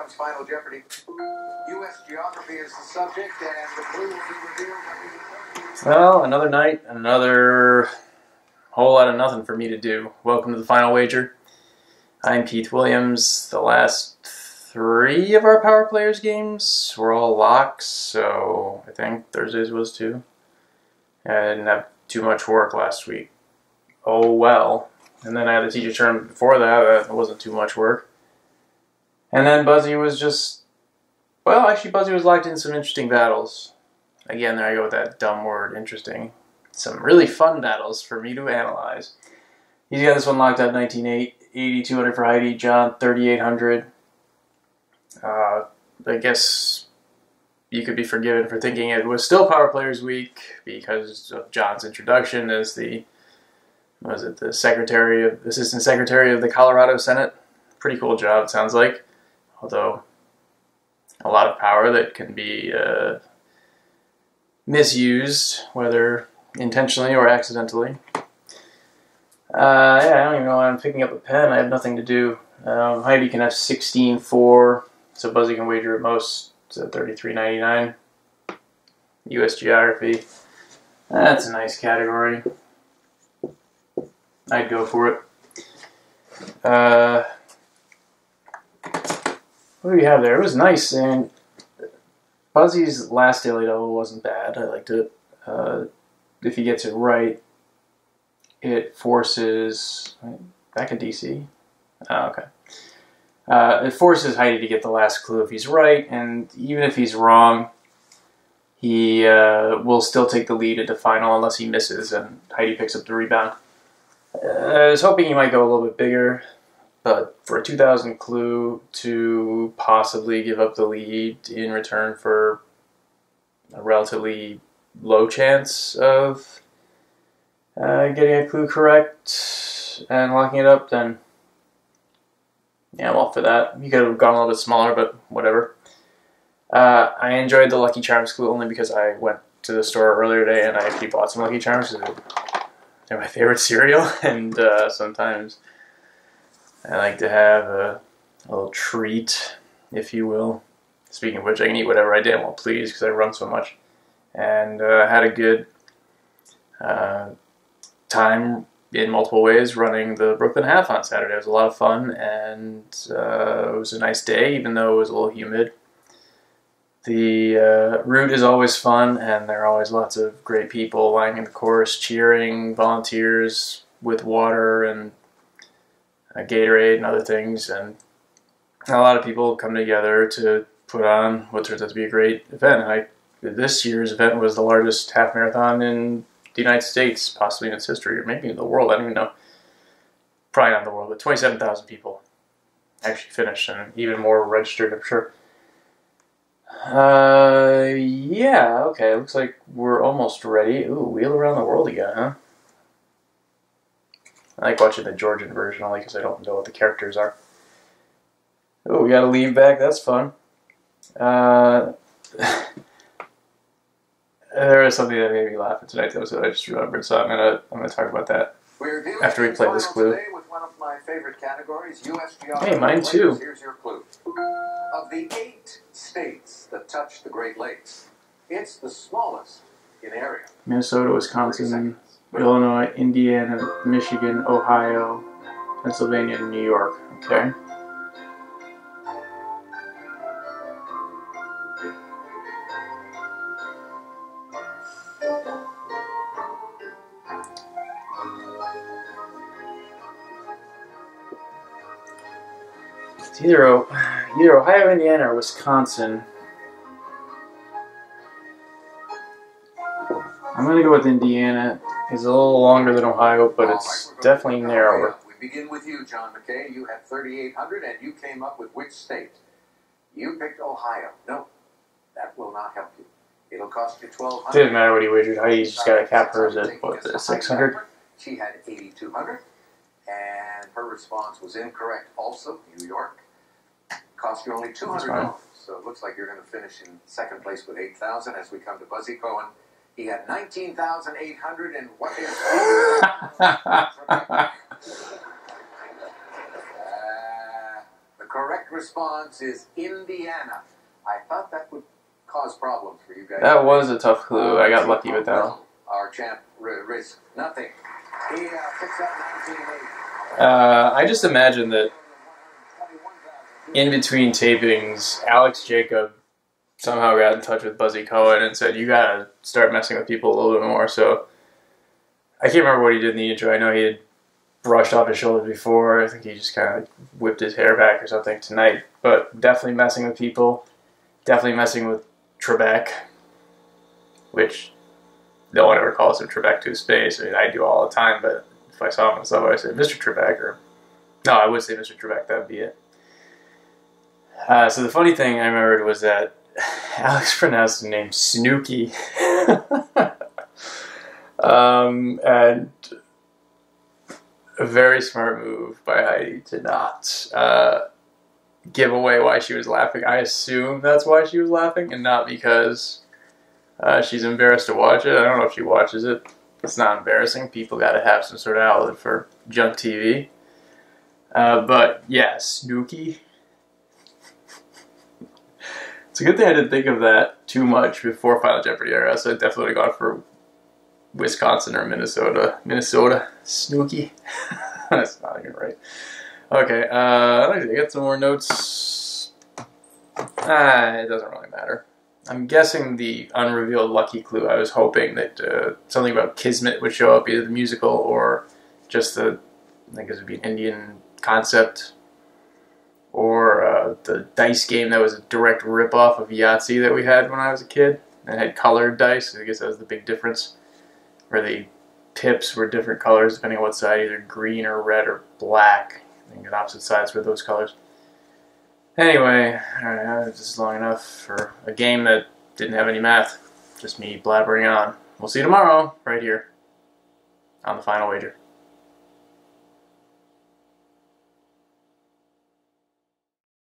comes Final Jeopardy. U.S. geography is the subject, and the clue will be revealed. Well, another night, another whole lot of nothing for me to do. Welcome to the Final Wager. I'm Keith Williams. The last three of our Power Players games were all locks, so I think Thursday's was too. I didn't have too much work last week. Oh well. And then I had to teach a term before that. That wasn't too much work. And then Buzzy was just... Well, actually, Buzzy was locked in some interesting battles. Again, there I go with that dumb word, interesting. Some really fun battles for me to analyze. He's got this one locked up, 1908, 8200 for Heidi, John, 3800. I guess you could be forgiven for thinking it was still Power Players Week because of John's introduction as the... Was it the Assistant Secretary of the Colorado Senate? Pretty cool job, it sounds like. Although, a lot of power that can be misused, whether intentionally or accidentally. Yeah, I don't even know why I'm picking up a pen. I have nothing to do. Heidi can have 16-4, so Buzzy can wager at most, so 33.99. U.S. geography. That's a nice category. I'd go for it. What do we have there? It was nice, and Buzzy's last daily double wasn't bad. I liked it. If he gets it right, it forces... Back in DC? Oh, okay. It forces Heidi to get the last clue if he's right, and even if he's wrong, he will still take the lead at the final unless he misses, and Heidi picks up the rebound. I was hoping he might go a little bit bigger, but for a 2,000 clue to possibly give up the lead in return for a relatively low chance of getting a clue correct and locking it up, then yeah, I'm all for that. He could have gone a little bit smaller, but whatever. I enjoyed the Lucky Charms clue only because I went to the store earlier today and I actually bought some Lucky Charms. They're my favorite cereal, and sometimes I like to have a little treat, if you will. Speaking of which, I can eat whatever I damn well please because I run so much. And I had a good time in multiple ways running the Brooklyn Half on Saturday. It was a lot of fun, and it was a nice day, even though it was a little humid. The route is always fun, and there are always lots of great people lining the course, cheering, volunteers with water and Gatorade and other things. And a lot of people come together to put on what turns out to be a great event. This year's event was the largest half marathon in the United States, possibly in its history, or maybe in the world. I don't even know. Probably not in the world, but 27,000 people actually finished, and even more registered, I'm sure. Yeah, okay, looks like we're almost ready. Ooh, Wheel Around the World again, huh? I like watching the Georgian version only because I don't know what the characters are. Ooh, we gotta leave back, that's fun. There is something that made me laugh at tonight's episode I just remembered, so I'm gonna talk about that after we play this clue. One of my favorite categories, U.S. geography. Hey, mine too. Here's your clue. Of the 8 states that touch the Great Lakes, it's the smallest in area. Minnesota, Wisconsin, Illinois, Indiana, Michigan, Ohio, Pennsylvania, and New York. Okay. It's either Ohio, Indiana, or Wisconsin. I'm going to go with Indiana. It's a little longer than Ohio, but it's definitely narrower. We begin with you, John McKay. You had 3,800, and you came up with which state? You picked Ohio. No, that will not help you. It'll cost you 1,200. It didn't matter what he wagered. Heidi's just got to cap hers at, what, 600? She had 8,200, and her response was incorrect. Also, New York. Cost you only $200, so it looks like you're going to finish in second place with 8,000 as we come to Buzzy Cohen. He had 19,800, and what is... The correct correct response is Indiana. I thought that would cause problems for you guys. That was a tough clue. I got lucky with that. Our champ risked nothing. He picks up 1980. I just imagine that in between tapings, Alex Jacob somehow got in touch with Buzzy Cohen and said, you gotta start messing with people a little bit more. So I can't remember what he did in the intro. I know he had brushed off his shoulders before. I think he just kind of whipped his hair back or something tonight. But definitely messing with people. Definitely messing with Trebek, which no one ever calls him Trebek to his face. I mean, I do all the time, but if I saw him myself, I would say Mr. Trebek, or no, I would say Mr. Trebek. That would be it. So the funny thing I remembered was that Alex pronounced the name Snooki. And a very smart move by Heidi to not give away why she was laughing. I assume that's why she was laughing and not because she's embarrassed to watch it. I don't know if she watches it. It's not embarrassing. People got to have some sort of outlet for junk TV. But yeah, Snooki. It's a good thing I didn't think of that too much before Final Jeopardy era, so I definitely would have gone for Wisconsin or Minnesota. Minnesota. Snooki. That's not even right. Okay, I got some more notes. It doesn't really matter. I'm guessing the unrevealed lucky clue, I was hoping that something about Kismet would show up, either the musical or just the, I guess it would be an Indian concept, or the dice game that was a direct ripoff of Yahtzee that we had when I was a kid, and had colored dice. I guess that was the big difference, where the tips were different colors depending on what side, either green or red or black. I think on opposite sides were those colors. Anyway, alright, this is long enough for a game that didn't have any math. Just me blabbering on. We'll see you tomorrow, right here, on The Final Wager.